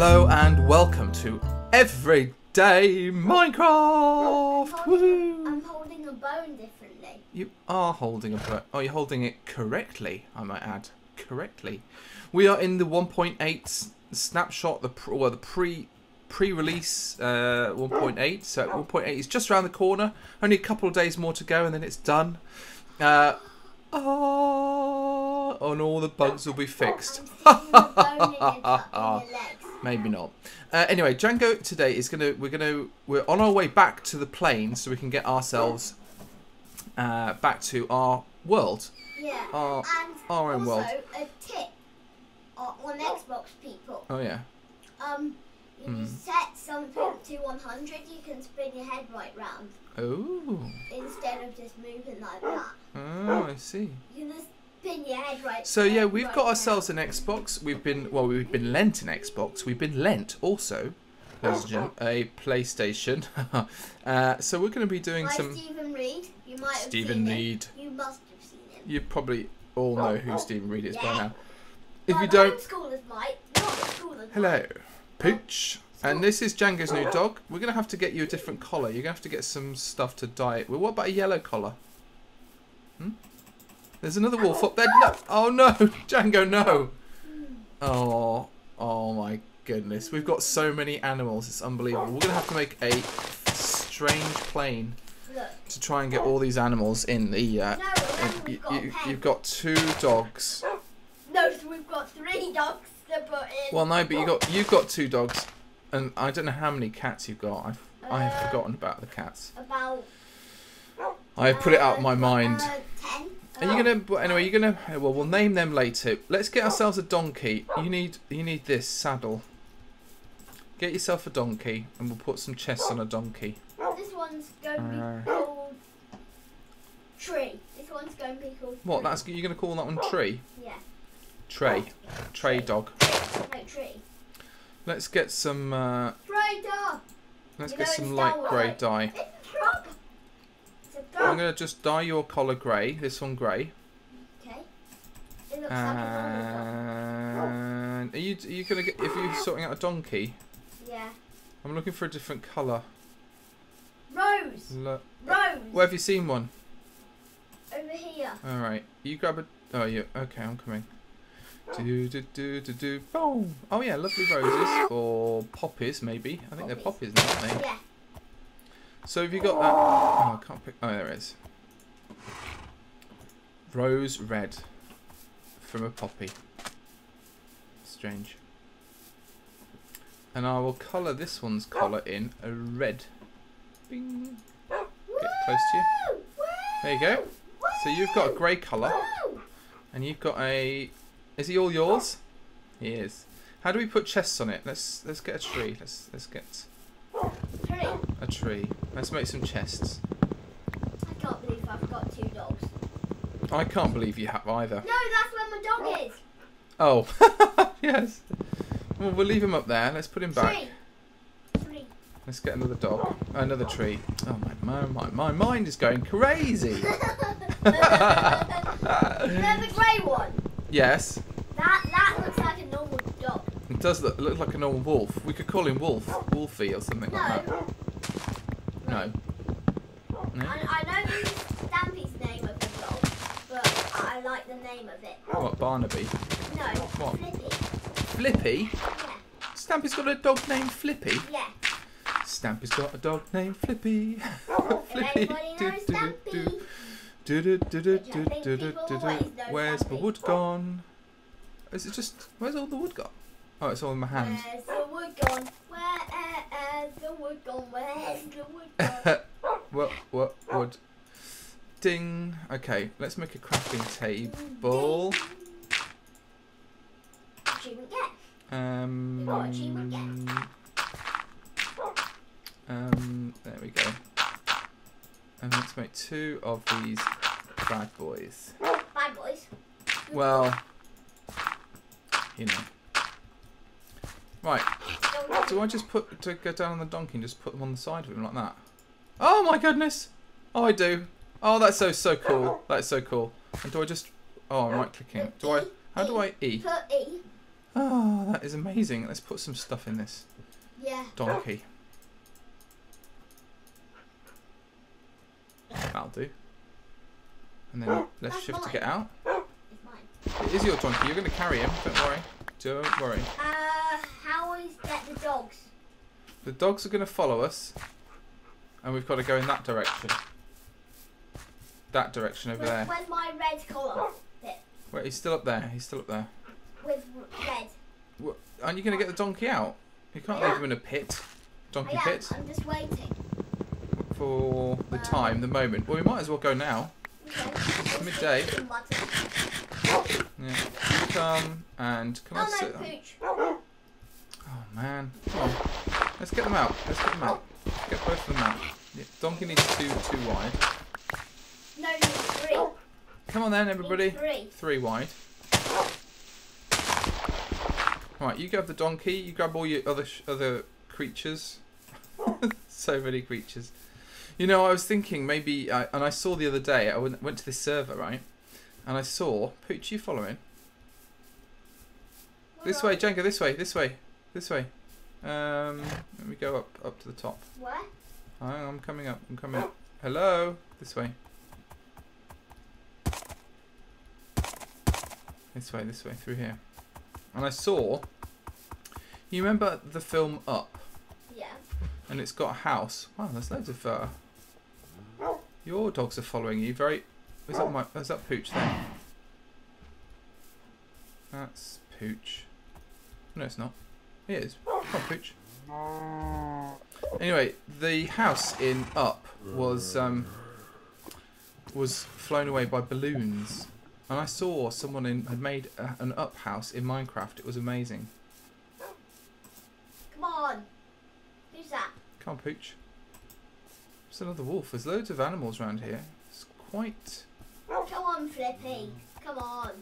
Hello and welcome to Everyday Minecraft! I'm holding a bone differently. You are holding a bone. Oh, you're holding it correctly, I might add. Correctly. We are in the 1.8 snapshot, the pre-release 1.8. So 1.8 is just around the corner. Only a couple of days more to go and then it's done. And all the bugs will be fixed. Maybe not. Anyway, Django today is we're on our way back to the plane so we can get ourselves back to our world. Yeah. Our own world. Also, a tip on Xbox people. Oh yeah. If you set something to 100, you can spin your head right round. Oh. Instead of just moving like that. Oh, I see. You just spin your head right. So yeah, we've got ourselves an Xbox. We've been lent an Xbox. We've been lent also, a PlayStation. So we're going to be doing some. Steven Reed. You might have Steven seen Reed. Him. You must have seen him. You probably all know who Steven Reed is by now. If you don't. Hello, Pooch. And this is Django's new dog. We're going to have to get you a different collar. You're going to have to get some stuff to dye it. Well, what about a yellow collar? Hmm? There's another wolf up there. No. Oh no, Django, no. Oh my goodness. We've got so many animals. It's unbelievable. We're going to have to make a strange plane to try and get all these animals in the... you've got two dogs. No, so we've got three dogs to put in. Well, no, but you've got two dogs. And I don't know how many cats you've got. I have forgotten about the cats. About... I put it out of my mind. 10. Are you gonna? Anyway, you're gonna. Well, we'll name them later. Let's get ourselves a donkey. You need this saddle. Get yourself a donkey, and we'll put some chests on a donkey. This one's gonna be called Tree. This one's gonna be called. Tree. What? That's you're gonna call that one Tree? Yeah. Trey. Trey dog. No, Tree. Let's get some. Trey dog. Let's get some light grey dye. I'm going to just dye your collar grey, this one grey. Okay. It looks and are you going to get, if you're sorting out a donkey? Yeah. I'm looking for a different colour. Rose! Rose! Where have you seen one? Over here. Alright, you grab a, oh yeah, okay, I'm coming. Do, do, do, do, do, boom! Oh yeah, lovely roses, or poppies maybe. I think they're poppies now, aren't they? Yeah. So have you got that? Oh, I can't pick. Oh, there it is. Rose red from a poppy. Strange. And I will colour this one's collar in a red. Bing. Get close to you. There you go. So you've got a grey colour. And you've got a... Is he all yours? He is. How do we put chests on it? Let's get a tree. Let's get... A tree. Let's make some chests. I can't believe I've got two dogs. I can't believe you have either. No, that's where my dog is. Oh, yes. Well, we'll leave him up there. Let's put him back. Tree. Let's get another dog. Another tree. Oh, my mind is going crazy. Is there the grey one? Yes. That looks like a normal dog. It does look like a normal wolf. We could call him Wolf. Wolfie or something like that. No. No. I know this is Stampy's name of the dog, but I like the name of it. What, Barnaby? No, what? Flippy. Flippy? Yeah. Stampy's got a dog named Flippy? Yeah. Stampy's got a dog named Flippy. Flippy. Everybody knows Stampy. Where's the wood gone? Is it just... Where's all the wood gone? Oh, it's all in my hand. Where's the wood gone? Where's the wood gone? Where's the wood gone? What, wood? Ding. Okay, let's make a crafting table. Achievement get. What achievement get? There we go. And let's make two of these bad boys. Bad boys? Well, you know. Right, do I just put, to go down on the donkey and just put them on the side of him like that? Oh my goodness! Oh, I do. Oh, that's so cool. That's so cool. And do I just, oh, I'm right clicking. How do I E? Put E. Oh, that is amazing. Let's put some stuff in this. Yeah. Donkey. That'll do. And then let's shift to get out. It is your donkey. You're going to carry him. Don't worry. Don't worry. How is that the dogs? The dogs are going to follow us. And we've got to go in that direction. That direction over there. Where's my red collar bit? Wait, he's still up there. He's still up there. With red. What? Aren't you going to get the donkey out? You can't leave him in a pit. Donkey pit. I'm just waiting. For the time, the moment. Well, we might as well go now. Okay. It's midday. Yeah. Come and can I sit on? Pooch. Oh man. Come on. Let's get them out. Let's get them out. Get both of them out. Yeah. Donkey needs two wide. No, needs three. Come on then, everybody. Three wide. Right, you grab the donkey. You grab all your other creatures. So many creatures. You know, I was thinking maybe, and I saw the other day. I went to this server, right? And I saw Pooch. You following? This way, Django. This way. This way. This way. Let me go up to the top. What? I'm coming up. I'm coming up. Hello. This way. This way. This way. Through here. And I saw, you remember the film Up? Yeah. And it's got a house. Wow, there's loads of, your dogs are following you very, is that Pooch there? That's Pooch. No, it's not. It is. Come on, Pooch. Anyway, the house in Up was flown away by balloons. And I saw someone had made an Up house in Minecraft. It was amazing. Come on. Who's that? Come on, Pooch. There's another wolf. There's loads of animals around here. It's quite... Come on, Flippy. Come on.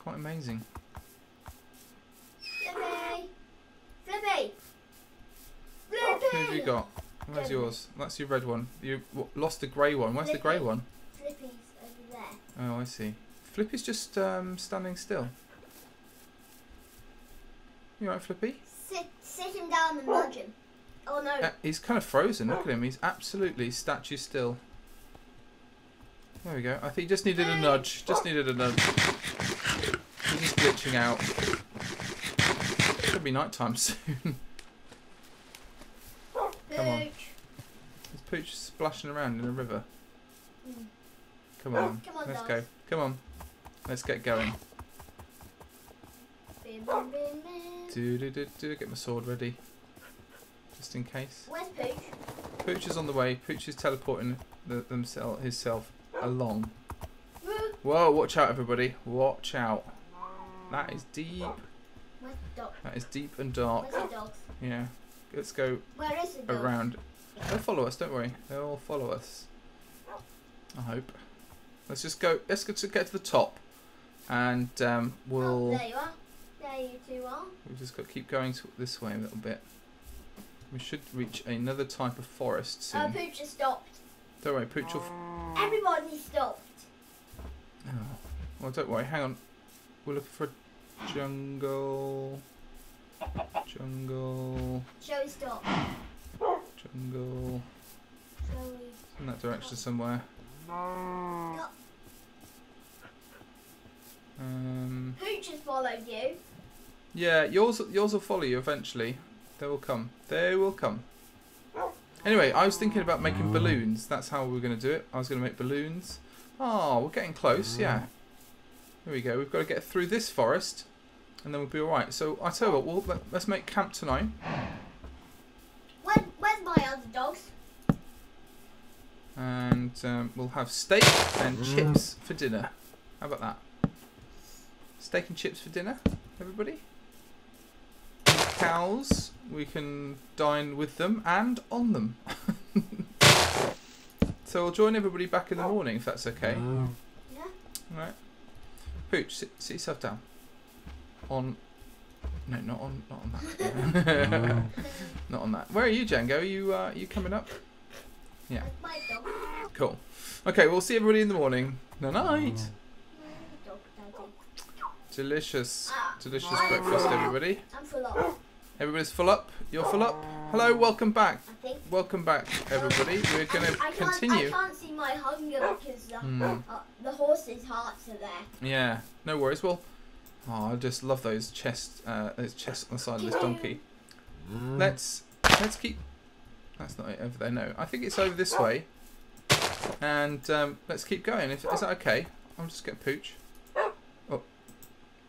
Quite amazing. Flippy. Flippy. Flippy. Who have you got? Where's yours? That's your red one. You lost the grey one. Where's the grey one? Flippy. Oh, I see. Flippy's just standing still. You alright, Flippy? Sit him down and nudge him. Oh no. He's kind of frozen. Look at him. He's absolutely statue still. There we go. I think he just needed a nudge. Just needed a nudge. He's just glitching out. It could be night time soon. Pooch. Come on. Is Pooch splashing around in a river? Mm. Come on, let's go. Come on, let's get going. Get my sword ready, just in case. Where's Pooch? Pooch is on the way. Pooch is teleporting himself along. Whoa! Watch out, everybody! Watch out. That is deep. Where's the dog? That is deep and dark. Where's the dogs? Yeah, let's go around. They'll follow us. Don't worry. They'll follow us. I hope. Let's just go. Let's get to the top, and we'll. Oh, there you are. There you two are. We've just got to keep going this way a little bit. We should reach another type of forest soon. Oh, Pooch has stopped. Don't worry, Pooch will. Everybody stopped. Oh, well, don't worry. Hang on. We're looking for a jungle. Jungle. Shall we stop? Jungle. Shall we? In that direction somewhere. Pooch has followed you. Yeah, yours will follow you eventually. They will come. They will come. Anyway, I was thinking about making balloons. That's how we were going to do it. I was going to make balloons. Oh, we're getting close. Yeah. Here we go. We've got to get through this forest, and then we'll be all right. So I tell you what, let's make camp tonight. Where's my other dogs? And we'll have steak and chips for dinner. How about that? Steak and chips for dinner, everybody. Cows, we can dine with them and on them. So we'll join everybody back in the morning if that's okay. Yeah. All right. Pooch, sit yourself down. On. No, not on that. No. Not on that. Where are you, Django? Are you you coming up? Yeah. Cool. Okay, we'll see everybody in the morning. Night. Night. Delicious, delicious breakfast, everybody. I'm full up. Everybody's full up. You're full up. Hello, welcome back. Welcome back, everybody. We're going to continue. I can't see my hunger because the horses' hearts are there. Yeah, no worries. Well, oh, I just love those chests on the side of this donkey. Let's keep. That's not it over there. No, I think it's over this way. And let's keep going. Is that okay? I'm just going to Pooch. Oh,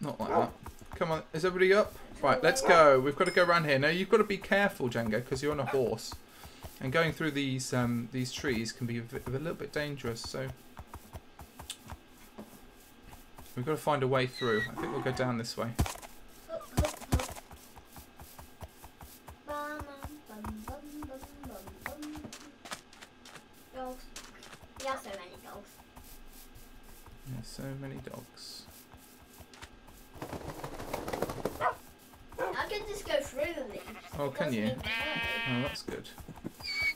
not like that. Come on, is everybody up? Right, let's go. We've got to go around here. Now, you've got to be careful, Django, because you're on a horse. And going through these trees can be a little bit dangerous. So we've got to find a way through. I think we'll go down this way. So many dogs. I can just go through them. Oh, can you? Oh, that's good.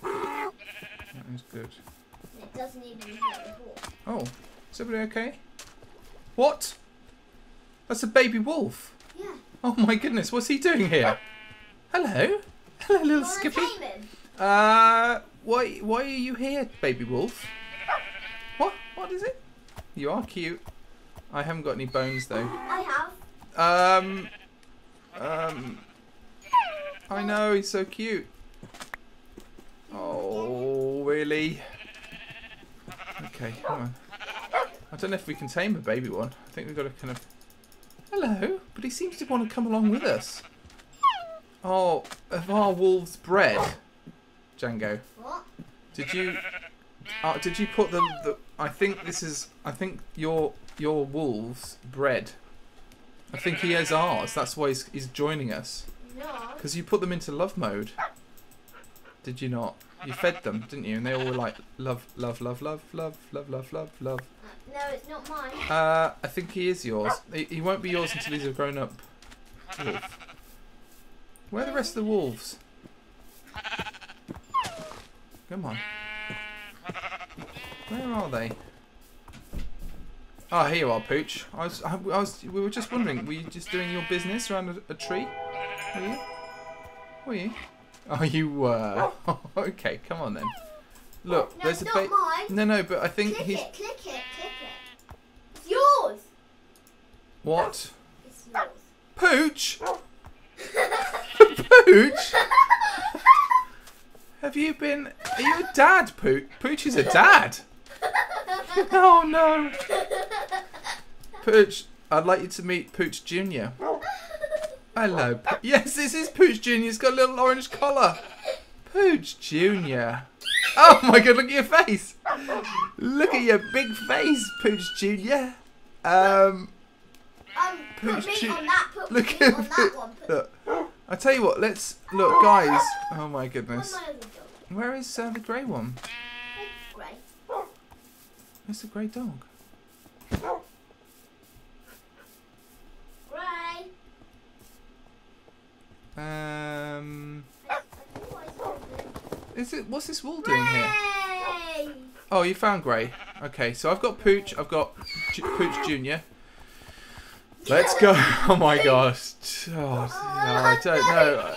That is good. It doesn't even hurt the horse. Oh, is everybody okay? What? That's a baby wolf. Yeah. Oh my goodness, what's he doing here? Hello, hello, little Skippy. Why are you here, baby wolf? What is it? You are cute. I haven't got any bones though. I have. I know, he's so cute. Oh, really? Okay, come on. I don't know if we can tame a baby one. I think we've got to kind of... Hello, but he seems to want to come along with us. Oh, have our wolves bred? Django. What? Did you put the I think this is. I think your wolves bred. I think he is ours. That's why he's joining us. No. Because you put them into love mode. Did you not? You fed them, didn't you? And they all were like love, love, love, love, love, love, love, love, love. No, it's not mine. I think he is yours. He won't be yours until he's a grown-up wolf. Where are the rest of the wolves? Come on. Where are they? Oh, here you are, Pooch. We were just wondering, were you just doing your business around a tree? Were you? Oh, you were. Oh, okay, come on then. Look, no, there's a baby. No, but I think he's... Click it. It's yours. What? It's yours. Pooch? Pooch? Are you a dad, Pooch? Pooch is a dad. Oh no. Pooch, I'd like you to meet Pooch Junior. Hello. Yes, this is Pooch Junior. He's got a little orange collar. Pooch Junior. Oh my God, look at your face. Look at your big face, Pooch Junior. Pooch Junior. Look at that one. Look. I tell you what, let's look, guys. Oh my goodness. Where is the grey one? Where's the grey dog? Grey. Is it? What's this wool doing here? Oh, you found Grey. Okay, so I've got Pooch. I've got Pooch Junior. Let's go. Oh my gosh. Oh, I don't know.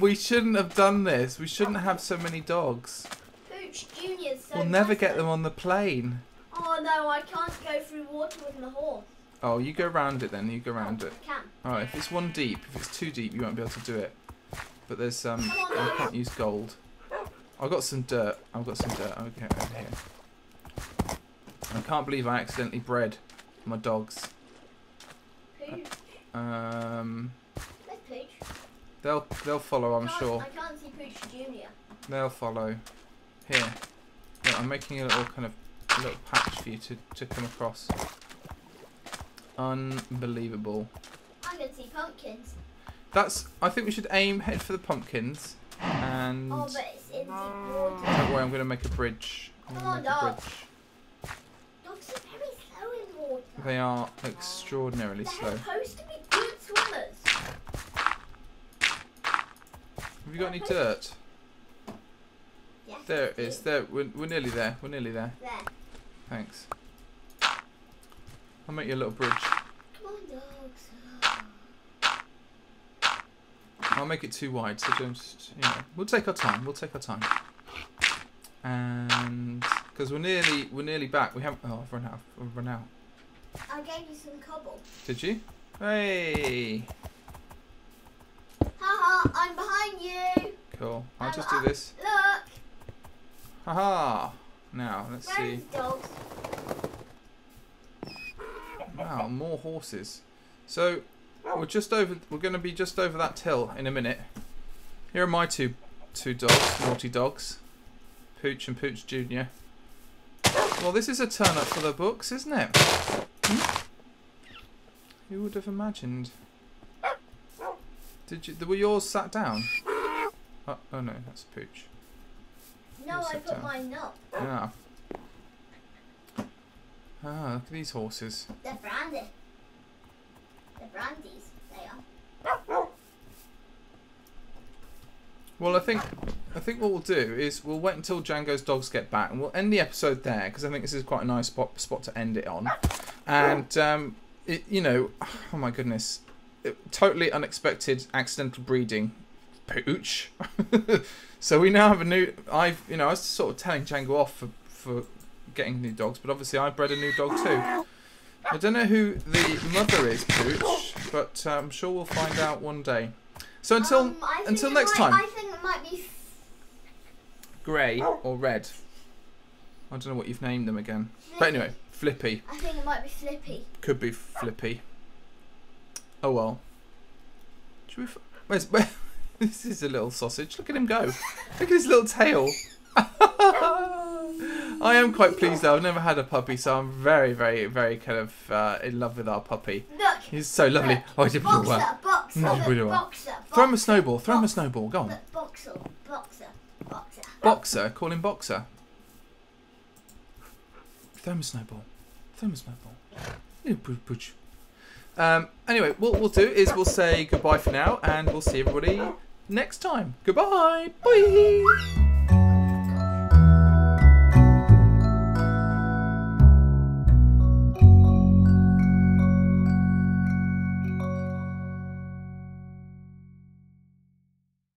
We shouldn't have done this. We shouldn't have so many dogs. Pooch Junior's so we'll never get them on the plane. Oh no, I can't go through water with my horse. Oh, you go round it then. You go round it. I can. Alright, if it's one deep, if it's too deep, you won't be able to do it. But there's I can't use gold. I've got some dirt. Okay, over here. I can't believe I accidentally bred my dogs. Where's Pooch? They'll follow, I'm sure. I can't see Pooch Junior. They'll follow. Here, yeah, I'm making a little little patch for you to come across. Unbelievable. I'm gonna see pumpkins. I think we should head for the pumpkins. And oh, but it's in deep water. Don't worry, I'm gonna make a bridge. Dogs are very slow in water. They are extraordinarily slow. They're supposed to be good swimmers. Have you got any dirt? Yeah, there it is. There, we're nearly there. There. Thanks. I'll make you a little bridge. Come on, dog. I'll make it too wide, so just, you know, we'll take our time, and because we're nearly back. We haven't. Oh, I've run out. I gave you some cobble. Did you? Hey. Haha! I'm behind you. Cool. I'll just do this. Look. Haha! Now let's see. Dogs? Wow, more horses. So we're just over. We're going to be just over that hill in a minute. Here are my two dogs, naughty dogs. Pooch and Pooch Junior. Well, this is a turn up for the books, isn't it? Hmm? Who would have imagined? Did you? Were yours sat down? Oh, oh no, that's Pooch. No, I put down. Mine up. Yeah. Ah, look at these horses. They're branded. They're brandies. They are. Well, I think what we'll do is we'll wait until Django's dogs get back, and we'll end the episode there because I think this is quite a nice spot to end it on. And you know, oh my goodness, totally unexpected accidental breeding, Pooch. So we now have a new. I was sort of telling Django off for getting new dogs, but obviously I bred a new dog too. I don't know who the mother is, Pooch, but I'm sure we'll find out one day. So until next time. I think it might be grey or red. I don't know what you've named them again. Flippy. But anyway, Flippy. I think it might be Flippy. Could be Flippy. Oh well. Should we? Where's this is a little sausage. Look at him go. Look at his little tail. I am quite pleased though. I've never had a puppy, so I'm very, very, very kind of in love with our puppy. Look, he's so lovely. Look, oh, I did really well. Boxer, boxer, boxer. Throw him a snowball. Throw him a snowball. Go on. Boxer, boxer, boxer. Boxer. Call him Boxer. Throw him a snowball. Throw him a snowball. Little pooch. Anyway, what we'll do is we'll say goodbye for now, and we'll see everybody next time. Goodbye. Bye.